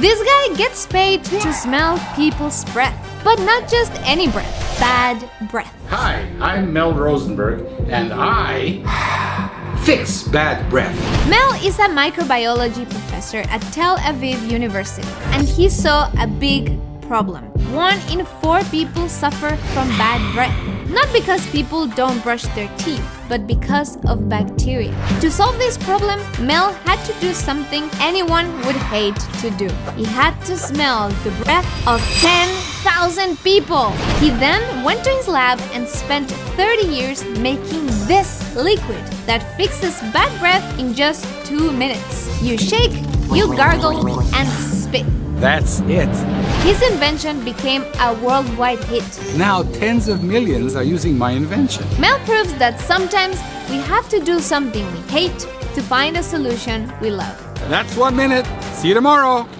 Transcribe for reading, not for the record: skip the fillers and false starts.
This guy gets paid to smell people's breath, but not just any breath, bad breath. Hi, I'm Mel Rosenberg, and I fix bad breath. Mel is a microbiology professor at Tel Aviv University, and he saw a big problem. 1 in 4 people suffer from bad breath. Not because people don't brush their teeth, but because of bacteria. To solve this problem, Mel had to do something anyone would hate to do. He had to smell the breath of 10,000 people. He then went to his lab and spent 30 years making this liquid that fixes bad breath in just 2 minutes. You shake, you gargle, and spit. That's it. His invention became a worldwide hit. Now tens of millions are using my invention. Mel proves that sometimes we have to do something we hate to find a solution we love. That's 1 minute. See you tomorrow.